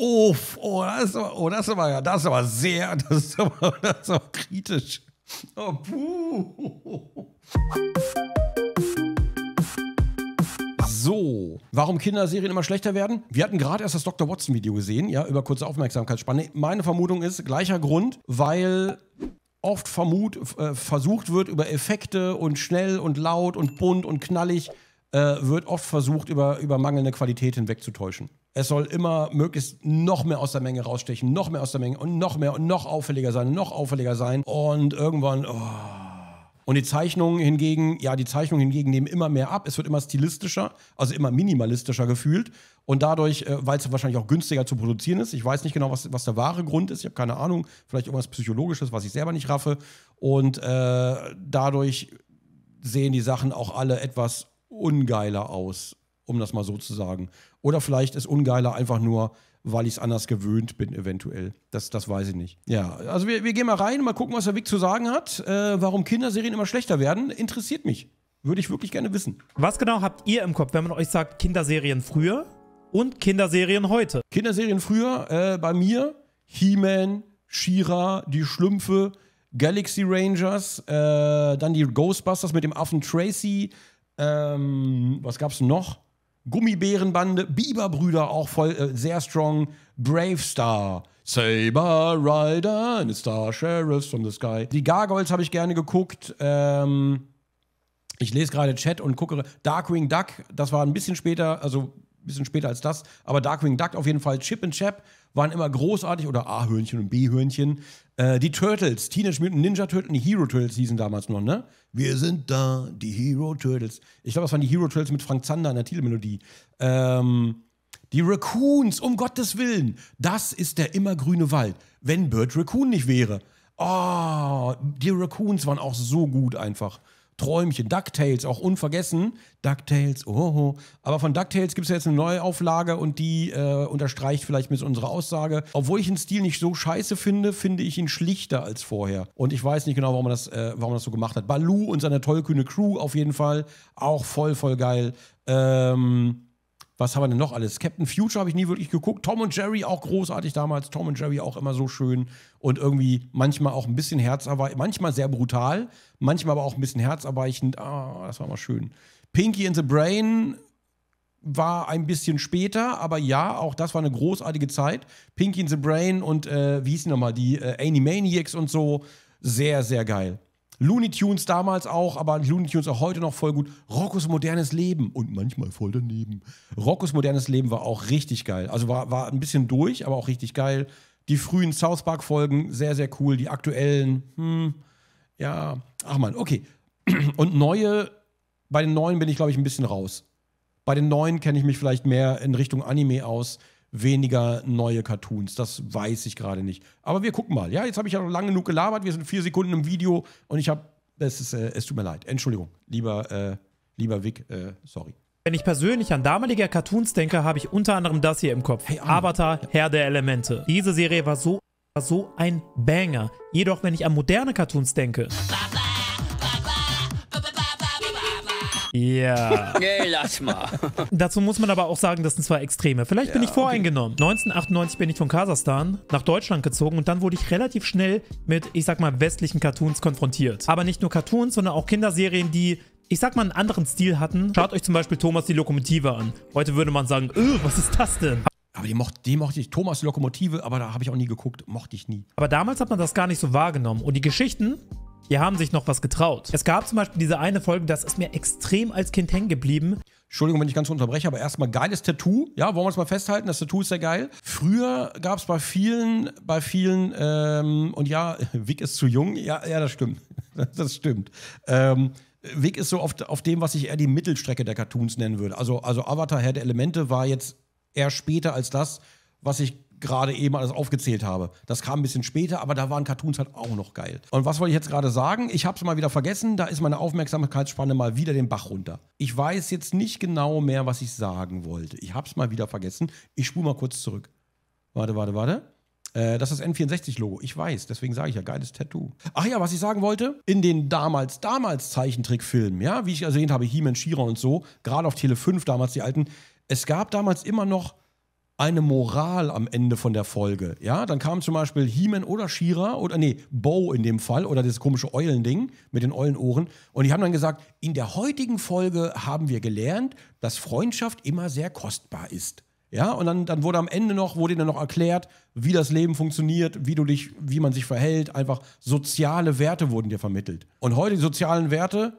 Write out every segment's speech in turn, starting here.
Das ist aber kritisch. Oh, puh. So, warum Kinderserien immer schlechter werden? Wir hatten gerade erst das Dr. Watson-Video gesehen, ja, über kurze Aufmerksamkeitsspanne. Meine Vermutung ist, gleicher Grund, weil oft versucht wird, über Effekte und schnell und laut und bunt und knallig, wird oft versucht, über mangelnde Qualität hinwegzutäuschen. Es soll immer möglichst noch mehr aus der Menge rausstechen, noch mehr aus der Menge und noch mehr und noch auffälliger sein, und irgendwann... Oh. Und die Zeichnungen hingegen, nehmen immer mehr ab. Es wird immer stilistischer, also immer minimalistischer gefühlt. Und dadurch, weil es wahrscheinlich auch günstiger zu produzieren ist, ich weiß nicht genau, was der wahre Grund ist, ich habe keine Ahnung, vielleicht irgendwas Psychologisches, was ich selber nicht raffe. Und dadurch sehen die Sachen auch alle etwas ungeiler aus, um das mal so zu sagen. Oder vielleicht ist ungeiler einfach nur, weil ich es anders gewöhnt bin eventuell. Das weiß ich nicht. Ja, also wir gehen mal rein, mal gucken, was der Vic zu sagen hat. Warum Kinderserien immer schlechter werden, interessiert mich. Würde ich wirklich gerne wissen. Was genau habt ihr im Kopf, wenn man euch sagt, Kinderserien früher und Kinderserien heute? Kinderserien früher, bei mir, He-Man, She-Ra, Die Schlümpfe, Galaxy Rangers, dann die Ghostbusters mit dem Affen Tracy, was gab's noch? Gummibärenbande, Biberbrüder auch voll, sehr strong, Brave Star, Saber Rider and Star Sheriffs from the Sky. Die Gargoyles habe ich gerne geguckt, ich lese gerade Chat und gucke, Darkwing Duck, das war ein bisschen später, als das, aber Darkwing Duck auf jeden Fall, Chip and Chap waren immer großartig, oder A-Hörnchen und B-Hörnchen. Die Turtles, Teenage Mutant Ninja Turtles, die Hero Turtles hießen damals noch, ne? Wir sind da, die Hero Turtles. Ich glaube, das waren die Hero Turtles mit Frank Zander in der Titelmelodie. Die Raccoons, um Gottes Willen. Das ist der immergrüne Wald, wenn Bert Raccoon nicht wäre. Oh, die Raccoons waren auch so gut einfach. Träumchen, DuckTales, auch unvergessen. DuckTales, oho. Aber von DuckTales gibt es ja jetzt eine Neuauflage und die unterstreicht vielleicht mit unserer Aussage. Obwohl ich den Stil nicht so scheiße finde, finde ich ihn schlichter als vorher. Und ich weiß nicht genau, warum man das so gemacht hat. Baloo und seine tollkühne Crew auf jeden Fall. Auch voll geil. Was haben wir denn noch alles? Captain Future habe ich nie wirklich geguckt. Tom und Jerry auch großartig damals. Tom und Jerry auch immer so schön. Und irgendwie manchmal auch ein bisschen herzerweichend. Manchmal sehr brutal. Manchmal aber auch ein bisschen herzerweichend. Ah, das war mal schön. Pinky and the Brain war ein bisschen später. Aber ja, auch das war eine großartige Zeit. Pinky and the Brain und, wie hießen nochmal, die Animaniacs und so. Sehr, sehr geil. Looney Tunes damals auch, aber Looney Tunes auch heute noch voll gut. Rockos modernes Leben und manchmal voll daneben. Rockos modernes Leben war auch richtig geil. Also war ein bisschen durch, aber auch richtig geil. Die frühen South Park-Folgen, sehr cool. Die aktuellen, ja, ach man, okay. Und bei den neuen bin ich, glaube ich, ein bisschen raus. Bei den neuen kenne ich mich vielleicht mehr in Richtung Anime aus. Weniger neue Cartoons, das weiß ich gerade nicht. Aber wir gucken mal. Ja, jetzt habe ich ja noch lange genug gelabert. Wir sind 4 Sekunden im Video und es tut mir leid. Entschuldigung, lieber Vic, sorry. Wenn ich persönlich an damalige Cartoons denke, habe ich unter anderem das hier im Kopf. Hey, Avatar, Herr der Elemente. Diese Serie war so ein Banger. Jedoch, wenn ich an moderne Cartoons denke... Ja. Nee, lass mal. Dazu muss man aber auch sagen, das sind zwei Extreme. Vielleicht bin ich voreingenommen. Okay. 1998 bin ich von Kasachstan nach Deutschland gezogen und dann wurde ich relativ schnell mit, ich sag mal, westlichen Cartoons konfrontiert. Aber nicht nur Cartoons, sondern auch Kinderserien, die, ich sag mal, einen anderen Stil hatten. Schaut euch zum Beispiel Thomas die Lokomotive an. Heute würde man sagen, was ist das denn? Aber die mochte ich. Thomas die Lokomotive, aber da habe ich auch nie geguckt. Mochte ich nie. Aber damals hat man das gar nicht so wahrgenommen. Und die Geschichten... Die haben sich noch was getraut. Es gab zum Beispiel diese eine Folge, das ist mir extrem als Kind hängen geblieben. Entschuldigung, wenn ich ganz unterbreche, aber erstmal geiles Tattoo. Ja, wollen wir es mal festhalten, das Tattoo ist sehr geil. Früher gab es bei vielen, und ja, Vic ist zu jung. Ja, das stimmt. Das stimmt. Vic ist so oft auf dem, was ich eher die Mittelstrecke der Cartoons nennen würde. Also Avatar, Herr der Elemente war jetzt eher später als das, was ich gerade eben alles aufgezählt habe. Das kam ein bisschen später, aber da waren Cartoons halt auch noch geil. Und was wollte ich jetzt gerade sagen? Ich habe es mal wieder vergessen, da ist meine Aufmerksamkeitsspanne mal wieder den Bach runter. Ich weiß jetzt nicht genau mehr, was ich sagen wollte. Ich habe es mal wieder vergessen. Ich spule mal kurz zurück. Warte. Das ist das N64-Logo. Ich weiß, deswegen sage ich ja, geiles Tattoo. Ach ja, was ich sagen wollte, in den damals Zeichentrickfilmen, ja, wie ich erwähnt habe, He-Man, She-Ra und so, gerade auf Tele 5 damals die alten, es gab damals immer noch eine Moral am Ende von der Folge. Ja, dann kam zum Beispiel He-Man oder She-Ra oder, nee, Bo in dem Fall oder das komische Eulending mit den Eulenohren. Und die haben dann gesagt, in der heutigen Folge haben wir gelernt, dass Freundschaft immer sehr kostbar ist. Ja, und dann wurde am Ende noch, wurde ihnen noch erklärt, wie das Leben funktioniert, wie man sich verhält. Einfach soziale Werte wurden dir vermittelt. Und heute die sozialen Werte,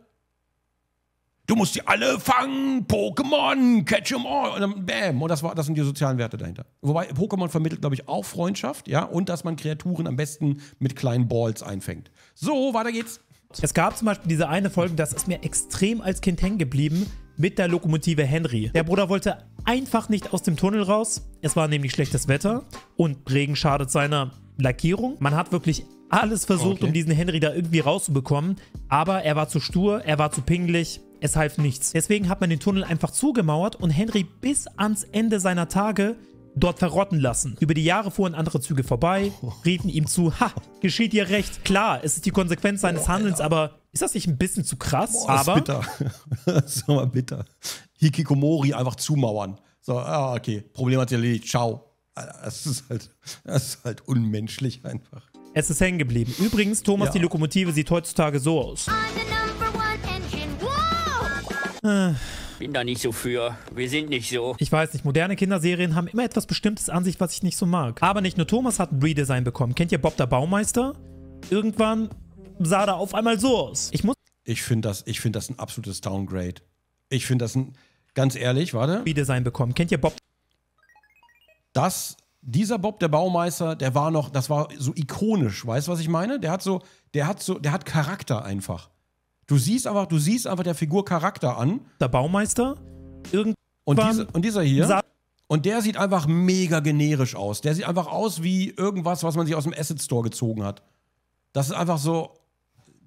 du musst die alle fangen, Pokémon, catch 'em all. Und dann bam. Und das sind die sozialen Werte dahinter. Wobei Pokémon vermittelt, glaube ich, auch Freundschaft, ja, und dass man Kreaturen am besten mit kleinen Balls einfängt. So, weiter geht's. Es gab zum Beispiel diese eine Folge, das ist mir extrem als Kind hängen geblieben, mit der Lokomotive Henry. Der Bruder wollte einfach nicht aus dem Tunnel raus. Es war nämlich schlechtes Wetter und Regen schadet seiner Lackierung. Man hat wirklich alles versucht, um diesen Henry da irgendwie rauszubekommen. Aber er war zu stur, er war zu pingelig. Es half nichts. Deswegen hat man den Tunnel einfach zugemauert und Henry bis ans Ende seiner Tage dort verrotten lassen. Über die Jahre fuhren andere Züge vorbei, riefen ihm zu, ha, geschieht dir recht. Klar, es ist die Konsequenz seines Handelns, aber ist das nicht ein bisschen zu krass? Boah, aber das ist bitter. Das ist aber bitter. Hikikomori einfach zumauern. So, ah, okay, Problem hat sich erledigt, ciao. Das ist halt unmenschlich einfach. Es ist hängen geblieben. Übrigens, Thomas die Lokomotive sieht heutzutage so aus. Bin da nicht so für. Wir sind nicht so. Ich weiß nicht, moderne Kinderserien haben immer etwas Bestimmtes an sich, was ich nicht so mag. Aber nicht nur Thomas hat ein Redesign bekommen. Kennt ihr Bob der Baumeister? Irgendwann sah da auf einmal so aus. Ich finde das ein absolutes Downgrade. Ich finde das ein... Ganz ehrlich, warte. Redesign bekommen. Kennt ihr Bob? Dieser Bob der Baumeister, der war noch... Das war so ikonisch. Weißt du, was ich meine? Der hat Charakter einfach. Du siehst einfach der Figur Charakter an. Der Baumeister? Und dieser hier. Und der sieht einfach mega generisch aus. Der sieht einfach aus wie irgendwas, was man sich aus dem Asset Store gezogen hat. Das ist einfach so,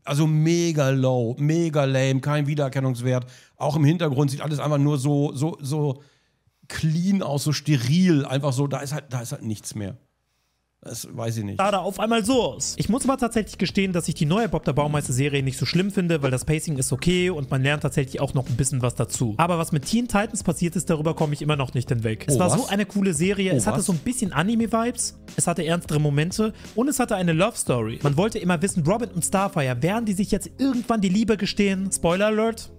also mega low, mega lame, kein Wiedererkennungswert. Auch im Hintergrund sieht alles einfach nur so clean aus, so steril. Einfach so, da ist halt nichts mehr. Das weiß ich nicht. Da auf einmal so aus. Ich muss aber tatsächlich gestehen, dass ich die neue Bob der Baumeister-Serie nicht so schlimm finde, weil das Pacing ist okay und man lernt tatsächlich auch noch ein bisschen was dazu. Aber was mit Teen Titans passiert ist, darüber komme ich immer noch nicht hinweg. Es war so eine coole Serie. Es hatte so ein bisschen Anime-Vibes, es hatte ernstere Momente und es hatte eine Love-Story. Man wollte immer wissen, Robin und Starfire, werden die sich jetzt irgendwann die Liebe gestehen? Spoiler Alert.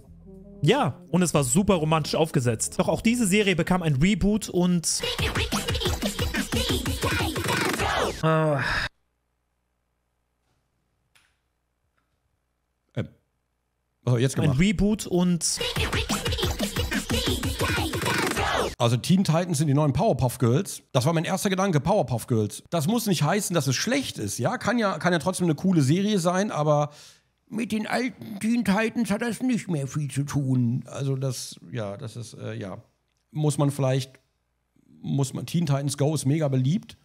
Ja, und es war super romantisch aufgesetzt. Doch auch diese Serie bekam ein Reboot und... jetzt gemacht. Ein Reboot und... Also Teen Titans sind die neuen Powerpuff Girls. Das war mein erster Gedanke, Powerpuff Girls. Das muss nicht heißen, dass es schlecht ist, ja? Kann ja trotzdem eine coole Serie sein, aber mit den alten Teen Titans hat das nicht mehr viel zu tun. Also das ist muss man Teen Titans Go ist mega beliebt.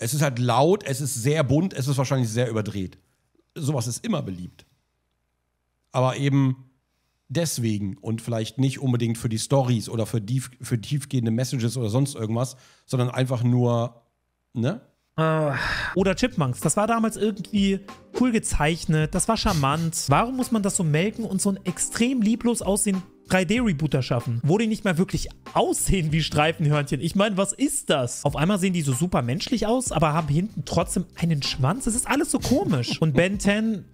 Es ist halt laut, es ist sehr bunt, es ist wahrscheinlich sehr überdreht. Sowas ist immer beliebt. Aber eben deswegen und vielleicht nicht unbedingt für die Storys oder für tiefgehende Messages oder sonst irgendwas, sondern einfach nur, ne? Oder Chipmunks, das war damals irgendwie cool gezeichnet, das war charmant. Warum muss man das so melken und so ein extrem lieblos aussehen? 3D-Rebooter schaffen, wo die nicht mehr wirklich aussehen wie Streifenhörnchen. Ich meine, was ist das? Auf einmal sehen die so super menschlich aus, aber haben hinten trotzdem einen Schwanz. Es ist alles so komisch. Und Ben 10,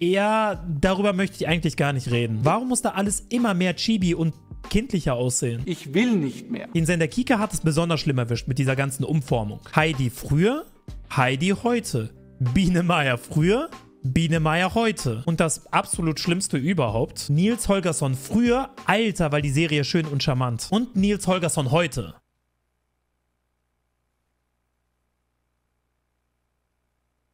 ja, darüber möchte ich eigentlich gar nicht reden. Warum muss da alles immer mehr chibi und kindlicher aussehen? Ich will nicht mehr. Den Sender Kika hat es besonders schlimm erwischt mit dieser ganzen Umformung. Heidi früher, Heidi heute. Bienemaja früher, Bienemaja heute. Und das absolut Schlimmste überhaupt. Nils Holgersson früher, Alter, weil die Serie schön und charmant. Und Nils Holgersson heute.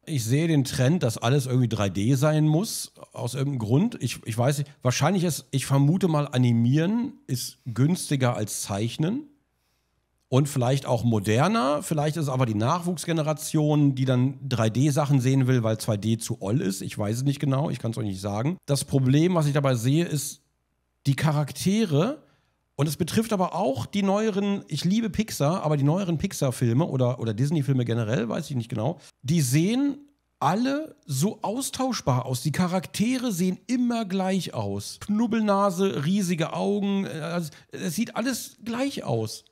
Ich sehe den Trend, dass alles irgendwie 3D sein muss, aus irgendeinem Grund. Ich weiß nicht, wahrscheinlich ist, ich vermute mal, animieren ist günstiger als zeichnen. Und vielleicht auch moderner, vielleicht ist es aber die Nachwuchsgeneration, die dann 3D-Sachen sehen will, weil 2D zu oll ist. Ich weiß es nicht genau, ich kann es euch nicht sagen. Das Problem, was ich dabei sehe, ist die Charaktere. Und es betrifft aber auch die neueren, ich liebe Pixar, aber die neueren Pixar-Filme oder Disney-Filme generell, weiß ich nicht genau, die sehen alle so austauschbar aus. Die Charaktere sehen immer gleich aus. Knubbelnase, riesige Augen, es sieht alles gleich aus.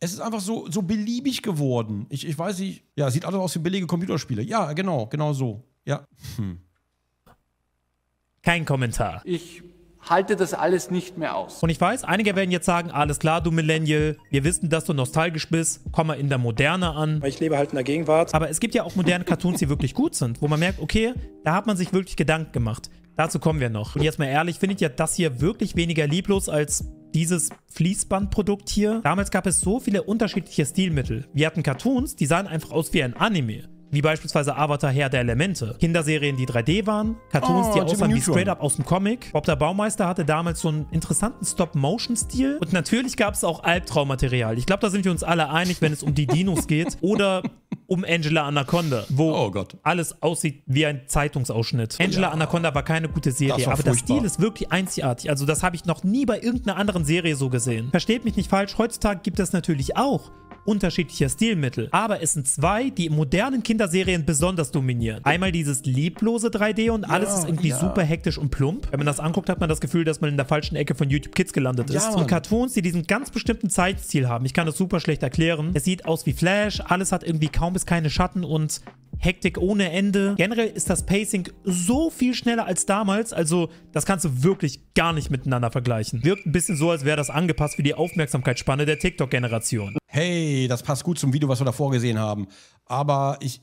Es ist einfach so beliebig geworden. Ich weiß nicht. Ja, sieht alles aus wie billige Computerspiele. Ja, genau so. Ja. Kein Kommentar. Ich halte das alles nicht mehr aus. Und ich weiß, einige werden jetzt sagen, alles klar, du Millennial, wir wissen, dass du nostalgisch bist, komm mal in der Moderne an. Ich lebe halt in der Gegenwart. Aber es gibt ja auch moderne Cartoons, die wirklich gut sind, wo man merkt, okay, da hat man sich wirklich Gedanken gemacht. Dazu kommen wir noch. Und jetzt mal ehrlich, findet ihr das hier wirklich weniger lieblos als dieses Fließbandprodukt hier? Damals gab es so viele unterschiedliche Stilmittel. Wir hatten Cartoons, die sahen einfach aus wie ein Anime. Wie beispielsweise Avatar, Herr der Elemente. Kinderserien, die 3D waren. Cartoons, die aussahen wie straight up aus dem Comic. Bob der Baumeister hatte damals so einen interessanten Stop-Motion-Stil. Und natürlich gab es auch Albtraummaterial. Ich glaube, da sind wir uns alle einig, wenn es um die Dinos geht. Oder um Angela Anaconda, wo alles aussieht wie ein Zeitungsausschnitt. Angela Anaconda war keine gute Serie, aber furchtbar. Der Stil ist wirklich einzigartig. Also das habe ich noch nie bei irgendeiner anderen Serie so gesehen. Versteht mich nicht falsch, heutzutage gibt es natürlich auch unterschiedliche Stilmittel. Aber es sind zwei, die in modernen Kinderserien besonders dominieren. Einmal dieses lieblose 3D und alles ist irgendwie super hektisch und plump. Wenn man das anguckt, hat man das Gefühl, dass man in der falschen Ecke von YouTube Kids gelandet ist. Und Cartoons, die diesen ganz bestimmten Zeichenstil haben. Ich kann das super schlecht erklären. Es sieht aus wie Flash, alles hat irgendwie kaum bis keine Schatten und Hektik ohne Ende. Generell ist das Pacing so viel schneller als damals, also das kannst du wirklich gar nicht miteinander vergleichen. Wirkt ein bisschen so, als wäre das angepasst für die Aufmerksamkeitsspanne der TikTok-Generation. Hey, das passt gut zum Video, was wir davor gesehen haben. Aber ich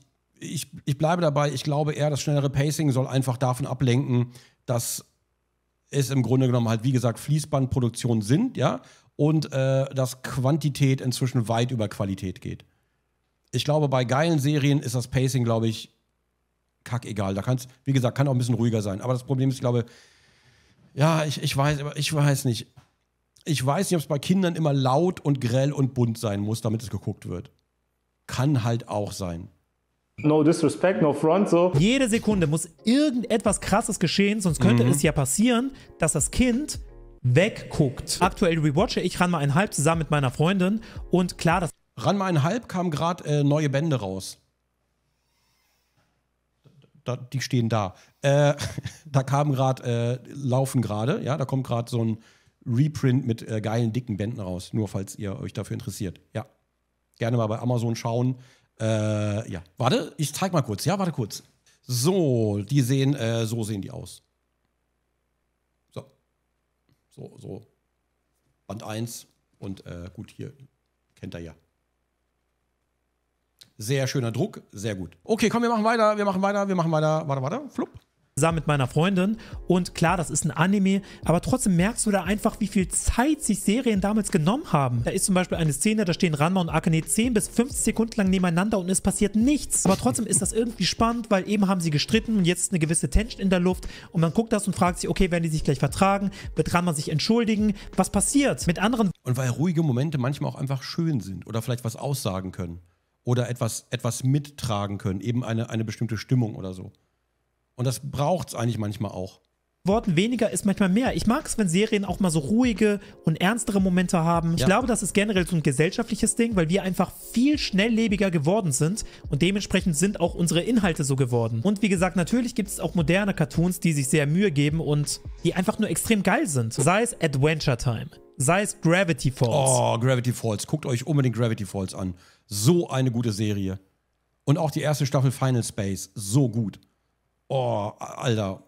bleibe dabei, ich glaube eher, das schnellere Pacing soll einfach davon ablenken, dass es im Grunde genommen halt, wie gesagt, Fließbandproduktionen sind, ja, und dass Quantität inzwischen weit über Qualität geht. Ich glaube, bei geilen Serien ist das Pacing, glaube ich, kackegal. Da kann es, wie gesagt, kann auch ein bisschen ruhiger sein. Aber das Problem ist, ich glaube, ja, ich weiß nicht. Ich weiß nicht, ob es bei Kindern immer laut und grell und bunt sein muss, damit es geguckt wird. Kann halt auch sein. No disrespect, no front, so. Jede Sekunde muss irgendetwas Krasses geschehen, sonst könnte es ja passieren, dass das Kind wegguckt. Aktuell rewatche ich Ranma 1/2 zusammen mit meiner Freundin und klar, das Ranma 1/2 kamen gerade neue Bände raus. Die stehen da. Da kamen gerade, laufen gerade, ja, da kommt gerade so ein Reprint mit geilen, dicken Bänden raus. Nur falls ihr euch dafür interessiert. Ja, gerne mal bei Amazon schauen. Ja, warte, ich zeig mal kurz. Ja, warte kurz. So, die sehen, so sehen die aus. So. Band 1 und gut, hier kennt ihr ja. Sehr schöner Druck, sehr gut. Okay, komm, wir machen weiter. Warte, flupp. Zusammen mit meiner Freundin und klar, das ist ein Anime, aber trotzdem merkst du da einfach, wie viel Zeit sich Serien damals genommen haben. Da ist zum Beispiel eine Szene, da stehen Ranma und Akane 10 bis 50 Sekunden lang nebeneinander und es passiert nichts. Aber trotzdem ist das irgendwie spannend, weil eben haben sie gestritten und jetzt ist eine gewisse Tension in der Luft und man guckt das und fragt sich, okay, werden die sich gleich vertragen? Wird Ranma sich entschuldigen? Was passiert? Mit anderen... Und weil ruhige Momente manchmal auch einfach schön sind oder vielleicht was aussagen können oder etwas mittragen können, eben eine bestimmte Stimmung oder so. Und das braucht es eigentlich manchmal auch. Worten weniger ist manchmal mehr. Ich mag es, wenn Serien auch mal so ruhige und ernstere Momente haben. Ja. Ich glaube, das ist generell so ein gesellschaftliches Ding, weil wir einfach viel schnelllebiger geworden sind und dementsprechend sind auch unsere Inhalte so geworden. Und wie gesagt, natürlich gibt es auch moderne Cartoons, die sich sehr Mühe geben und die einfach nur extrem geil sind. Sei es Adventure Time, sei es Gravity Falls. Oh, Gravity Falls. Guckt euch unbedingt Gravity Falls an. So eine gute Serie. Und auch die erste Staffel Final Space. So gut. Oh, Alter.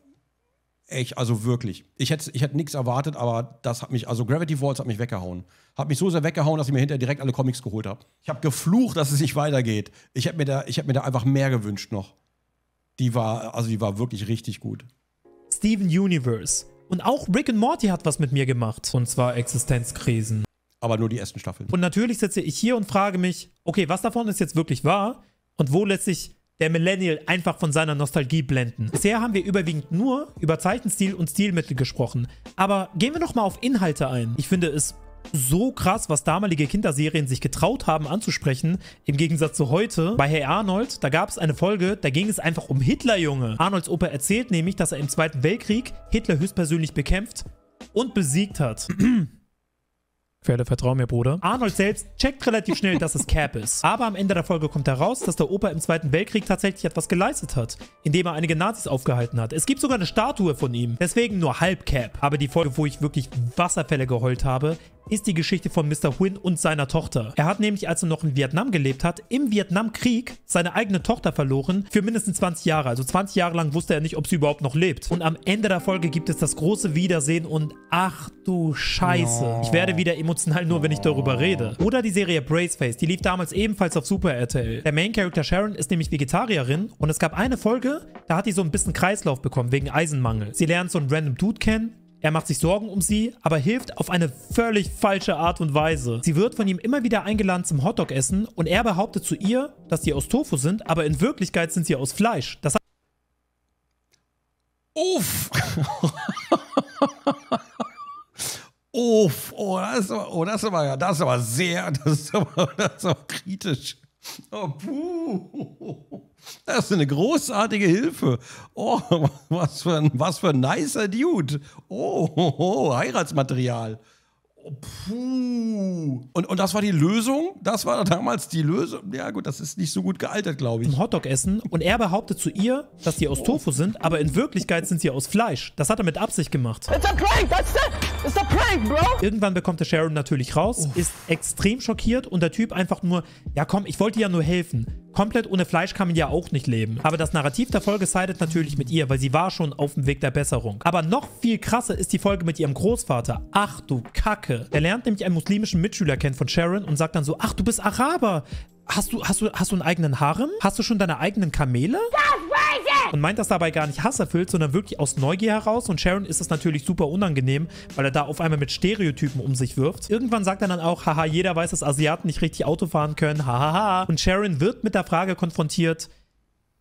Echt, also wirklich. Ich hätte nichts erwartet, aber das hat mich, also Gravity Falls hat mich weggehauen. Hat mich so sehr weggehauen, dass ich mir hinterher direkt alle Comics geholt habe. Ich habe geflucht, dass es nicht weitergeht. Ich hätte mir da einfach mehr gewünscht noch. Die war wirklich richtig gut. Steven Universe. Und auch Rick and Morty hat was mit mir gemacht. Und zwar Existenzkrisen. Aber nur die ersten Staffeln. Und natürlich sitze ich hier und frage mich, okay, was davon ist jetzt wirklich wahr? Und wo lässt sich der Millennial einfach von seiner Nostalgie blenden? Bisher haben wir überwiegend nur über Zeichenstil und Stilmittel gesprochen. Aber gehen wir noch mal auf Inhalte ein. Ich finde es so krass, was damalige Kinderserien sich getraut haben anzusprechen, im Gegensatz zu heute. Bei Hey Arnold, da gab es eine Folge, da ging es einfach um Hitler, Junge. Arnolds Opa erzählt nämlich, dass er im Zweiten Weltkrieg Hitler höchstpersönlich bekämpft und besiegt hat. Pferde, vertrau mir, Bruder. Arnold selbst checkt relativ schnell, dass es Cap ist. Aber am Ende der Folge kommt heraus, dass der Opa im Zweiten Weltkrieg tatsächlich etwas geleistet hat, indem er einige Nazis aufgehalten hat. Es gibt sogar eine Statue von ihm. Deswegen nur halb Cap. Aber die Folge, wo ich wirklich Wasserfälle geheult habe, ist die Geschichte von Mr. Huynh und seiner Tochter. Er hat nämlich, als er noch in Vietnam gelebt hat, im Vietnamkrieg seine eigene Tochter verloren für mindestens 20 Jahre. Also 20 Jahre lang wusste er nicht, ob sie überhaupt noch lebt. Und am Ende der Folge gibt es das große Wiedersehen und ach du Scheiße. Ich werde wieder emotional, nur wenn ich darüber rede. Oder die Serie Braceface, die lief damals ebenfalls auf Super RTL. Der Main Character Sharon ist nämlich Vegetarierin und es gab eine Folge, da hat die so ein bisschen Kreislauf bekommen wegen Eisenmangel. Sie lernt so einen random Dude kennen. Er macht sich Sorgen um sie, aber hilft auf eine völlig falsche Art und Weise. Sie wird von ihm immer wieder eingeladen zum Hotdog essen und er behauptet zu ihr, dass die aus Tofu sind, aber in Wirklichkeit sind sie aus Fleisch. Das uff! Uff! Oh, das ist aber kritisch. Oh, puh. Das ist eine großartige Hilfe. Oh, was für ein nicer Dude. Oh, Heiratsmaterial. Oh, puh. Und das war die Lösung? Das war damals die Lösung? Ja gut, das ist nicht so gut gealtert, glaube ich. Zum Hotdog essen und er behauptet zu ihr, dass die aus Tofu sind, aber in Wirklichkeit sind sie aus Fleisch. Das hat er mit Absicht gemacht. It's a prank, it's a prank, bro. Irgendwann bekommt der Sharon natürlich raus, ist extrem schockiert und der Typ einfach nur, ja komm, ich wollte dir ja nur helfen. Komplett ohne Fleisch kann man ja auch nicht leben. Aber das Narrativ der Folge sidet natürlich mit ihr, weil sie war schon auf dem Weg der Besserung. Aber noch viel krasser ist die Folge mit ihrem Großvater. Ach du Kacke. Er lernt nämlich einen muslimischen Mitschüler kennen von Sharon und sagt dann so, ach du bist Araber. Hast du einen eigenen Harem? Hast du schon deine eigenen Kamele? Und meint das dabei gar nicht hasserfüllt, sondern wirklich aus Neugier heraus. Und Sharon ist es natürlich super unangenehm, weil er da auf einmal mit Stereotypen um sich wirft. Irgendwann sagt er dann auch, haha, jeder weiß, dass Asiaten nicht richtig Auto fahren können, hahaha. Und Sharon wird mit der Frage konfrontiert,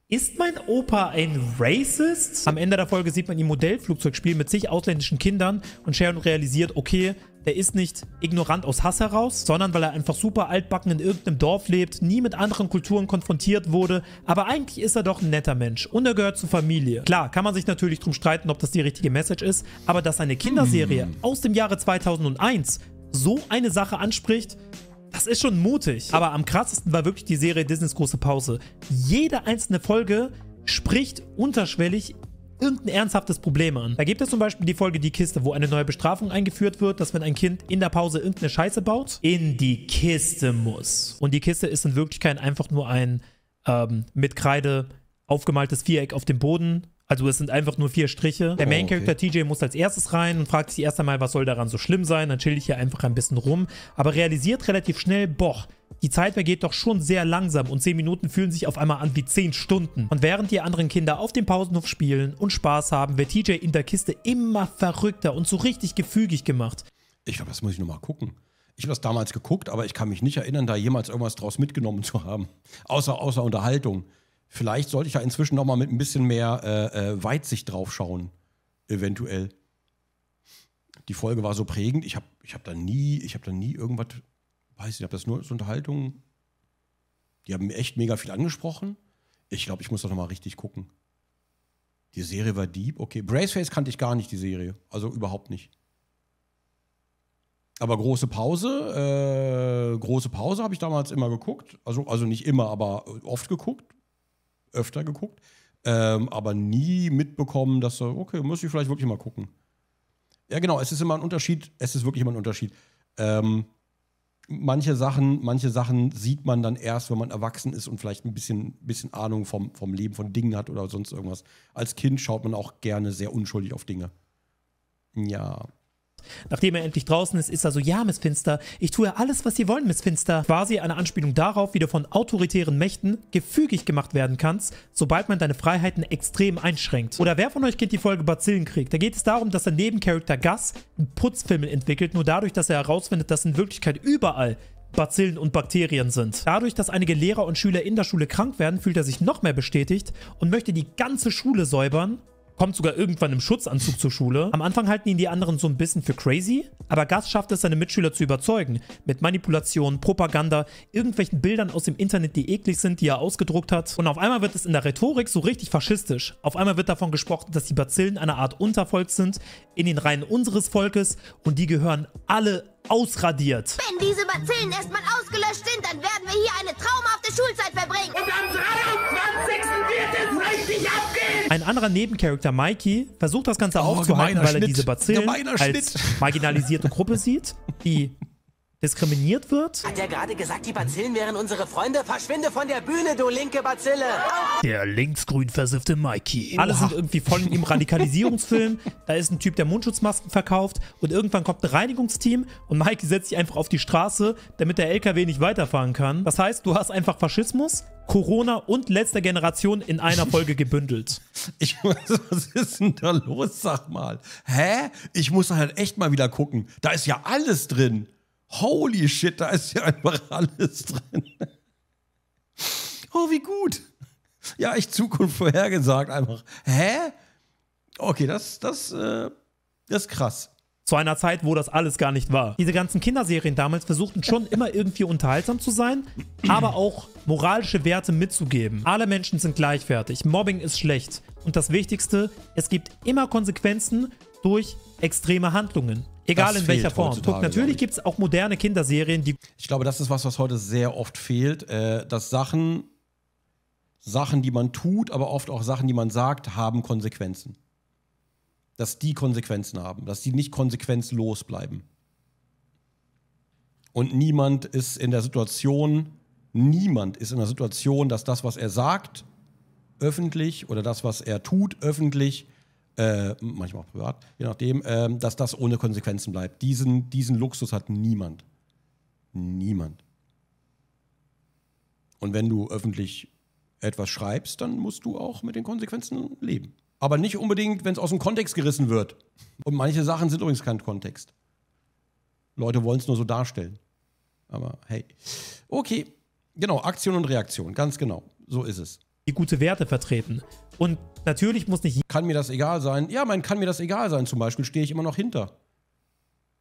ist mein Opa ein Racist? Am Ende der Folge sieht man ihn Modellflugzeug spielen mit zig ausländischen Kindern und Sharon realisiert, okay, der ist nicht ignorant aus Hass heraus, sondern weil er einfach super altbacken in irgendeinem Dorf lebt, nie mit anderen Kulturen konfrontiert wurde, aber eigentlich ist er doch ein netter Mensch und er gehört zur Familie. Klar, kann man sich natürlich drum streiten, ob das die richtige Message ist, aber dass eine Kinderserie aus dem Jahre 2001 so eine Sache anspricht, das ist schon mutig. Aber am krassesten war wirklich die Serie Disneys große Pause. Jede einzelne Folge spricht unterschwellig irgendein ernsthaftes Problem an. Da gibt es zum Beispiel die Folge Die Kiste, wo eine neue Bestrafung eingeführt wird, dass wenn ein Kind in der Pause irgendeine Scheiße baut, in die Kiste muss. Und die Kiste ist in Wirklichkeit einfach nur ein mit Kreide aufgemaltes Viereck auf dem Boden. Also es sind einfach nur 4 Striche. Der Main Character TJ muss als erstes rein und fragt sich erst einmal, was soll daran so schlimm sein? Dann chill ich hier einfach ein bisschen rum. Aber realisiert relativ schnell, boah, die Zeit vergeht doch schon sehr langsam und 10 Minuten fühlen sich auf einmal an wie 10 Stunden. Und während die anderen Kinder auf dem Pausenhof spielen und Spaß haben, wird TJ in der Kiste immer verrückter und so richtig gefügig gemacht. Ich glaube, das muss ich nochmal gucken. Ich habe das damals geguckt, aber ich kann mich nicht erinnern, da jemals irgendwas draus mitgenommen zu haben. Außer Unterhaltung. Vielleicht sollte ich ja inzwischen nochmal mit ein bisschen mehr Weitsicht drauf schauen, eventuell. Die Folge war so prägend, ich habe da nie irgendwas... Weiß nicht, ob das nur als Unterhaltung. Die haben mir echt mega viel angesprochen. Ich glaube, ich muss doch nochmal richtig gucken. Die Serie war deep. Okay, Braceface kannte ich gar nicht, die Serie. Also überhaupt nicht. Aber große Pause habe ich damals immer geguckt. Also nicht immer, aber oft geguckt. Öfter geguckt. Aber nie mitbekommen, dass, okay, muss ich vielleicht wirklich mal gucken. Ja genau, es ist immer ein Unterschied. Es ist wirklich immer ein Unterschied. Manche Sachen sieht man dann erst, wenn man erwachsen ist und vielleicht ein bisschen Ahnung vom Leben, von Dingen hat oder sonst irgendwas. Als Kind schaut man auch gerne sehr unschuldig auf Dinge. Ja. Nachdem er endlich draußen ist, ist er so, ja, Miss Finster, ich tue alles, was Sie wollen, Miss Finster. Quasi eine Anspielung darauf, wie du von autoritären Mächten gefügig gemacht werden kannst, sobald man deine Freiheiten extrem einschränkt. Oder wer von euch kennt die Folge Bazillenkrieg? Da geht es darum, dass der Nebencharakter Gus einen Putzfimmel entwickelt, nur dadurch, dass er herausfindet, dass in Wirklichkeit überall Bazillen und Bakterien sind. Dadurch, dass einige Lehrer und Schüler in der Schule krank werden, fühlt er sich noch mehr bestätigt und möchte die ganze Schule säubern. Kommt sogar irgendwann im Schutzanzug zur Schule. Am Anfang halten ihn die anderen so ein bisschen für crazy, aber Gus schafft es, seine Mitschüler zu überzeugen. Mit Manipulation, Propaganda, irgendwelchen Bildern aus dem Internet, die eklig sind, die er ausgedruckt hat. Und auf einmal wird es in der Rhetorik so richtig faschistisch. Auf einmal wird davon gesprochen, dass die Bazillen eine Art Untervolk sind, in den Reihen unseres Volkes und die gehören alle ausradiert. Wenn diese Bazillen erstmal ausgelöscht sind, dann werden wir hier eine traumhafte Schulzeit verbringen. Und am 23. wird es richtig abgehen! Ein anderer Nebencharakter, Mikey, versucht das Ganze aufzuhalten, weil er diese Bazillen als marginalisierte Gruppe sieht, die diskriminiert wird. Hat er gerade gesagt, die Bazillen wären unsere Freunde? Verschwinde von der Bühne, du linke Bazille! Der linksgrün versiffte Mikey. Alle sind irgendwie voll in ihm Radikalisierungsfilm. Da ist ein Typ, der Mundschutzmasken verkauft. Und irgendwann kommt ein Reinigungsteam und Mikey setzt sich einfach auf die Straße, damit der LKW nicht weiterfahren kann. Das heißt, du hast einfach Faschismus, Corona und letzter Generation in einer Folge gebündelt. Ich weiß, was ist denn da los? Sag mal. Hä? Ich muss halt echt mal wieder gucken. Da ist ja alles drin. Holy shit, da ist ja einfach alles drin. Oh, wie gut. Ja, echt Zukunft vorhergesagt einfach. Hä? Okay, das ist krass. Zu einer Zeit, wo das alles gar nicht war. Diese ganzen Kinderserien damals versuchten schon immer irgendwie unterhaltsam zu sein, aber auch moralische Werte mitzugeben. Alle Menschen sind gleichwertig, Mobbing ist schlecht. Und das Wichtigste, es gibt immer Konsequenzen durch extreme Handlungen. Egal in welcher Form. Guck, natürlich gibt es auch moderne Kinderserien, die... Ich glaube, das ist was, was heute sehr oft fehlt, dass Sachen, die man tut, aber oft auch Sachen, die man sagt, haben Konsequenzen. Dass die Konsequenzen haben, dass die nicht konsequenzlos bleiben. Und niemand ist in der Situation, dass das, was er sagt, öffentlich, oder das, was er tut, öffentlich, manchmal auch privat, je nachdem, dass das ohne Konsequenzen bleibt. Diesen Luxus hat niemand. Niemand. Und wenn du öffentlich etwas schreibst, dann musst du auch mit den Konsequenzen leben. Aber nicht unbedingt, wenn es aus dem Kontext gerissen wird. Und manche Sachen sind übrigens kein Kontext. Leute wollen es nur so darstellen. Aber hey. Okay, genau, Aktion und Reaktion, ganz genau. So ist es. Die gute Werte vertreten. Und natürlich muss nicht... Kann mir das egal sein? Ja, mein kann mir das egal sein zum Beispiel, stehe ich immer noch hinter.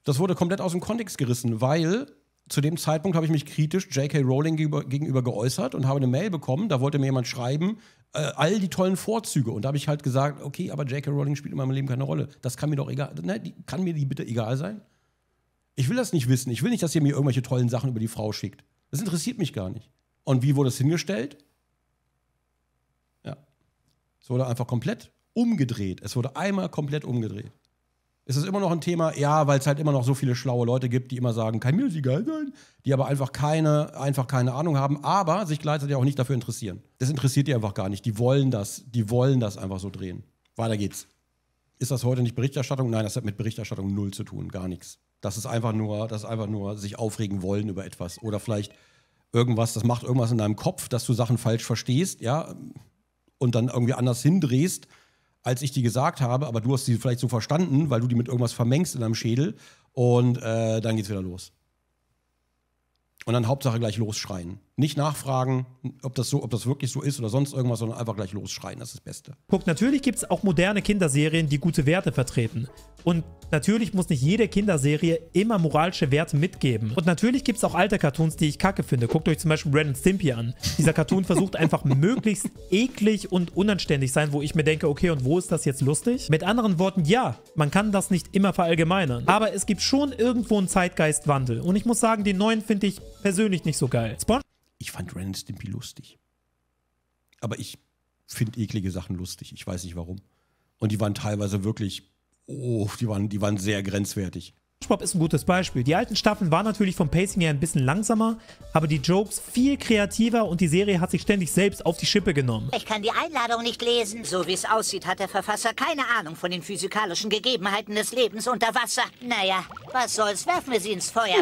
Das wurde komplett aus dem Kontext gerissen, weil zu dem Zeitpunkt habe ich mich kritisch J.K. Rowling gegenüber geäußert und habe eine Mail bekommen, da wollte mir jemand schreiben, all die tollen Vorzüge. Und da habe ich halt gesagt, okay, aber J.K. Rowling spielt in meinem Leben keine Rolle. Das kann mir doch egal... Ne, kann mir die bitte egal sein? Ich will das nicht wissen. Ich will nicht, dass ihr mir irgendwelche tollen Sachen über die Frau schickt. Das interessiert mich gar nicht. Und wie wurde es hingestellt? Es wurde einfach komplett umgedreht. Es wurde einmal komplett umgedreht. Ist es immer noch ein Thema? Ja, weil es halt immer noch so viele schlaue Leute gibt, die immer sagen, kann mir das egal sein, die aber einfach keine Ahnung haben, aber sich gleichzeitig auch nicht dafür interessieren. Das interessiert die einfach gar nicht. Die wollen das einfach so drehen. Weiter geht's. Ist das heute nicht Berichterstattung? Nein, das hat mit Berichterstattung null zu tun, gar nichts. Das ist einfach nur sich aufregen wollen über etwas oder vielleicht irgendwas, das macht irgendwas in deinem Kopf, dass du Sachen falsch verstehst, ja, und dann irgendwie anders hindrehst, als ich die gesagt habe, aber du hast sie vielleicht so verstanden, weil du die mit irgendwas vermengst in deinem Schädel und dann geht's wieder los. Und dann Hauptsache gleich losschreien. Nicht nachfragen, ob das wirklich so ist oder sonst irgendwas, sondern einfach gleich losschreien, das ist das Beste. Guck, natürlich gibt es auch moderne Kinderserien, die gute Werte vertreten. Und natürlich muss nicht jede Kinderserie immer moralische Werte mitgeben. Und natürlich gibt es auch alte Cartoons, die ich kacke finde. Guckt euch zum Beispiel Ren & Stimpy an. Dieser Cartoon versucht einfach möglichst eklig und unanständig sein, wo ich mir denke, okay, und wo ist das jetzt lustig? Mit anderen Worten, ja, man kann das nicht immer verallgemeinern. Aber es gibt schon irgendwo einen Zeitgeistwandel. Und ich muss sagen, den neuen finde ich persönlich nicht so geil. Ich fand Ren & Stimpy lustig. Aber ich finde eklige Sachen lustig. Ich weiß nicht warum. Und die waren teilweise wirklich, oh, die waren sehr grenzwertig. SpongeBob ist ein gutes Beispiel. Die alten Staffeln waren natürlich vom Pacing her ein bisschen langsamer, aber die Jokes viel kreativer und die Serie hat sich ständig selbst auf die Schippe genommen. Ich kann die Einladung nicht lesen. So wie es aussieht, hat der Verfasser keine Ahnung von den physikalischen Gegebenheiten des Lebens unter Wasser. Naja, was soll's, werfen wir sie ins Feuer.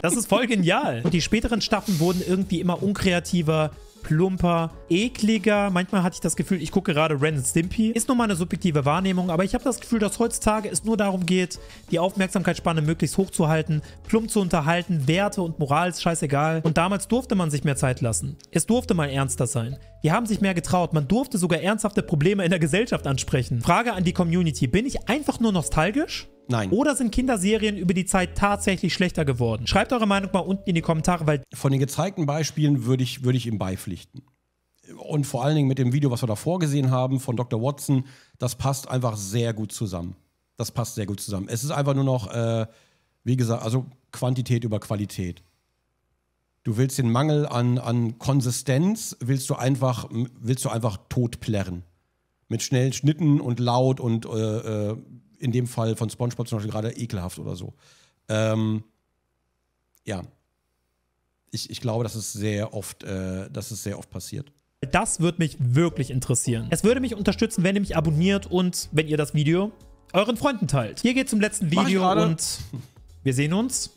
Das ist voll genial. Und die späteren Staffeln wurden irgendwie immer unkreativer, plumper, ekliger. Manchmal hatte ich das Gefühl, ich gucke gerade Ren & Stimpy. Ist nur meine subjektive Wahrnehmung, aber ich habe das Gefühl, dass heutzutage es nur darum geht, die Aufmerksamkeitsspanne möglichst hoch zu halten, plump zu unterhalten, Werte und Moral ist scheißegal. Und damals durfte man sich mehr Zeit lassen. Es durfte mal ernster sein. Die haben sich mehr getraut. Man durfte sogar ernsthafte Probleme in der Gesellschaft ansprechen. Frage an die Community. Bin ich einfach nur nostalgisch? Nein. Oder sind Kinderserien über die Zeit tatsächlich schlechter geworden? Schreibt eure Meinung mal unten in die Kommentare, weil... Von den gezeigten Beispielen würde ich ihm beipflichten. Und vor allen Dingen mit dem Video, was wir davor gesehen haben von Dr. Watson, das passt einfach sehr gut zusammen. Das passt sehr gut zusammen. Es ist einfach nur noch, wie gesagt, also Quantität über Qualität. Du willst den Mangel an Konsistenz, willst du einfach totplärren. mit schnellen Schnitten und laut und in dem Fall von SpongeBob zum Beispiel gerade ekelhaft oder so. Ja. Ich glaube, dass es sehr oft passiert. Das würde mich wirklich interessieren. Es würde mich unterstützen, wenn ihr mich abonniert und wenn ihr das Video euren Freunden teilt. Hier geht's zum letzten Video und wir sehen uns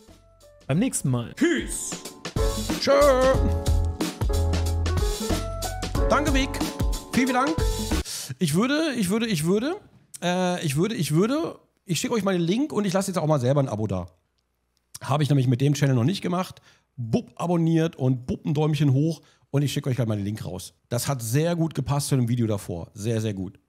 beim nächsten Mal. Tschüss. Tschö. Danke, Vic. Vielen Dank. Ich schicke euch mal den Link und ich lasse jetzt auch mal selber ein Abo da. Habe ich nämlich mit dem Channel noch nicht gemacht. Bub abonniert und bub ein Däumchen hoch und ich schicke euch gleich mal den Link raus. Das hat sehr gut gepasst zu dem Video davor. Sehr, sehr gut.